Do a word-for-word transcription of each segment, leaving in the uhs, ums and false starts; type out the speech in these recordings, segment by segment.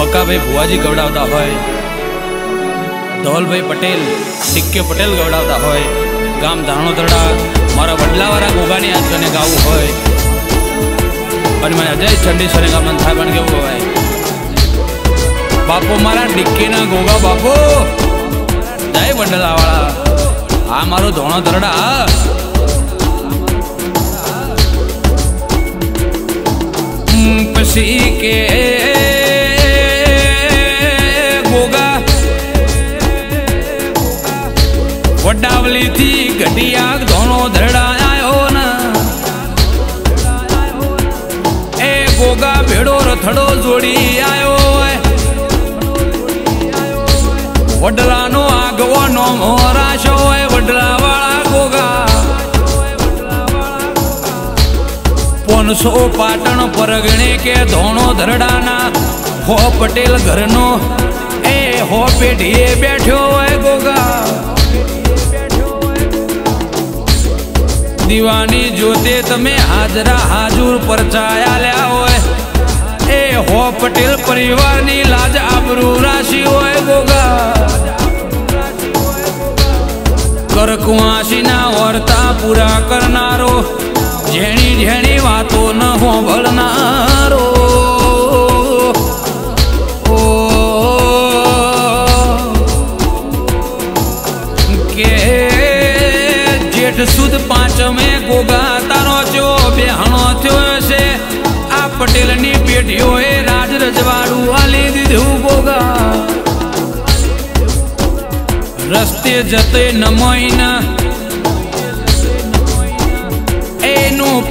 બકાભાઈ ભુવાજી ગવડાવતા હોય, ધોલભાઈ પટેલ સિક્કે પટેલ ગવડાવતા હોય, ગામ ધાણોધડા મારા વડલાવાળા ગોગાની યાદ કરીને ગાવું હોય અને મને અજય ચંડીસરે ગામન થાય પણ કેવું હોય બાપો મારા ડિક્કીના ગોગા બાપો જય વડલાવાળા આ મારો ધોણોધડા पसी के गोगा वडावली थी घटिया दोनों धड़ा आयो ना ए गोगा भेड़ो रथड़ो जोड़ी आयो है वडला नो आगवा नो मोराशो है वडला वाला गोगा सो पाटण परगणे के धोणो धरडाना हो पटेल घरनो ए हो पेढ़ीए बैठो है गोगा दीवानी जोते तमे हाजरा हाजूर परचाया लिया होय ए हो पटेल परिवार नी लाज आबरू राशि होय गोगा करकुआसी ना औरता पूरा करनारो झेणी झेणी वातो न हो भरनारो के जेठ सुद पांच में गोगा तारो जो बेहणो थो से आ पटेल नी पेढ़ीओ ए राज रजवाड़ू आली दीधू गोगा रस्ते जते नमोईना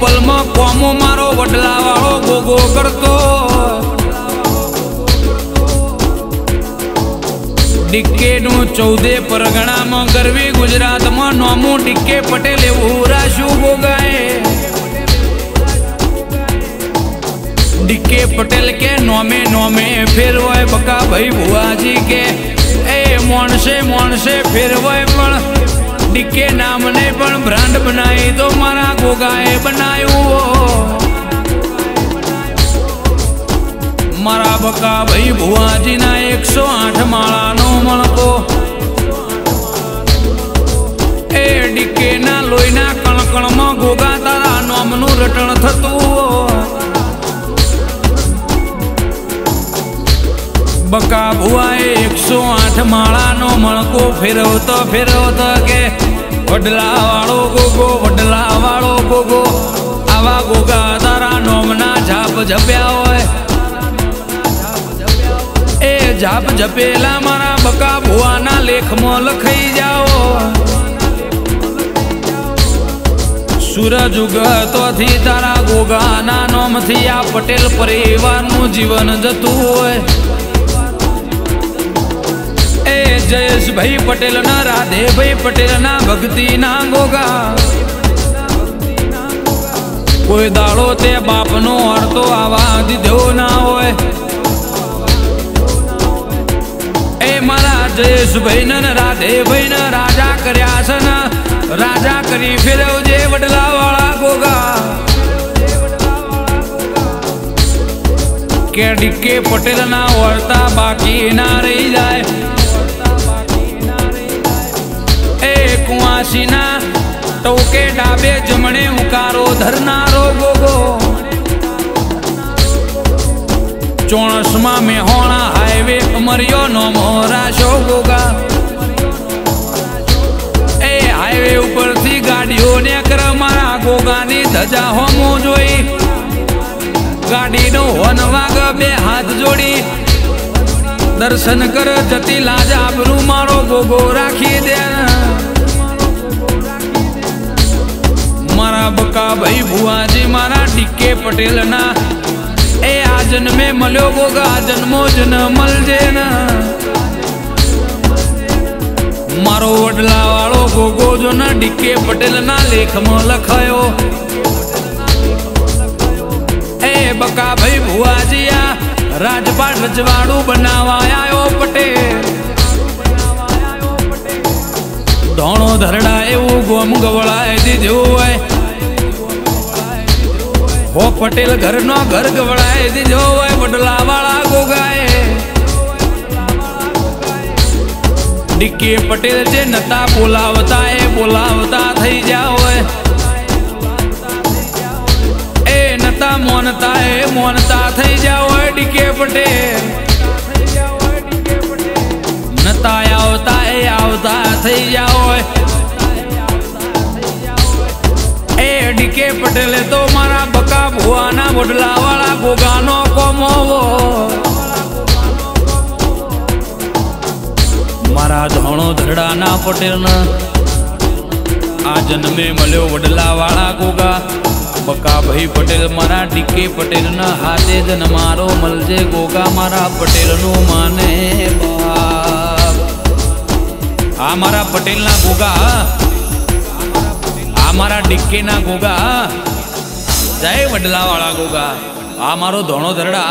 पलमा कोमो मारो वडला वालो गोगो करतो डिक्के नु चौदह परगणा में गरवी गुजरात में नोमू डिक्के पटेल एवं राशु गोगाए डिक्के पटेल के नोमे नोमे फेरवाय बका भाई भुआजी के ए मोणसे मोणसे फेरवाय पण डिक्के नाम ने पण ब्रांड बनाई तो मारा गोगाए बनायो मारा बका भाई भुआजी ना एक सौ आठ माला नो मणको ए डिक्के ना लोई ना कणकण में गोगा तारा नाम नु रटण थतु बका भुआए एक सौ आठ माला नो मणको फेरवता फेरवता के वडला वालो गोगो वडला वालो गोगो आवा गोगा तारा नोमना झाप झप्या होय ए झाप झपेला मारा बका भुआना लेख में लखाई जाओ सूरज उगतो थी तारा गोगाना नोम थी आ पटेल परिवार नु जीवन जतु होय जयेश भाई पटेल ना राधे भाई पटेल ना भक्ति ना गोगा कोई दाड़ो ते बाप नो और तो आवाज दो ना होए ए मारा जयेश भाई ना राधे भाई ना राजा कर्यासन राजा करी फिर जे वडला वाला गोगा के डिक्के पटेल ना औरता बाकी ना रही जाए कुआसीना टोके डाबे जमणे उकारो धरनारो गोगो चौणसमा मेहोणा हाईवे अमरियो नो मोराशो गोगा ए हाईवे ऊपर थी गाड़ियों ने कर मारा गोगा नी धजा होमो जोई गाड़ी नो होन वाग बे हाथ जोड़ी दर्शन कर जती लाज आबरू मारो गोगो राखी दे मारा बका भाई भुआजी मारा डिक्के पटेल ना ए आजन में मलो गोगा जन्मो जन मल जेना मारो वडला वालो गोगो जो ना डिक्के पटेल ना लेख में लखायो ए बका भाई भुआजी आ राजपाट रजवाड़ू बनावाया ओ पटेल धोणो धरड़ा एवं गोम गवड़ाए दीधो है हो पटेल घर नो घर गवड़ाए दीधो है वडला वाला गोगाए। डीके पटेल जे नता बोलावता ए बोलावता थई जावे ए नता मोनता ए मोनता थई जावे डीके पटेल आवता ए आवता थई जाओ ए डीके पटेल तो मारा बका भुआना वडलावाला गोगा नो कोमोवो मारा धोणो धड़ाना पटेल ना आ जन्मे मल्यो वडलावाला गोगा बका भाई पटेल मारा डीके पटेल ना हाथे जन मारो मलजे गोगा मारा पटेल नो माने आ मारा पटेल ना गोगा आ मारा डीके ना गोगा जय वडलावाला गोगा आ मारो धोणो धरड़ा।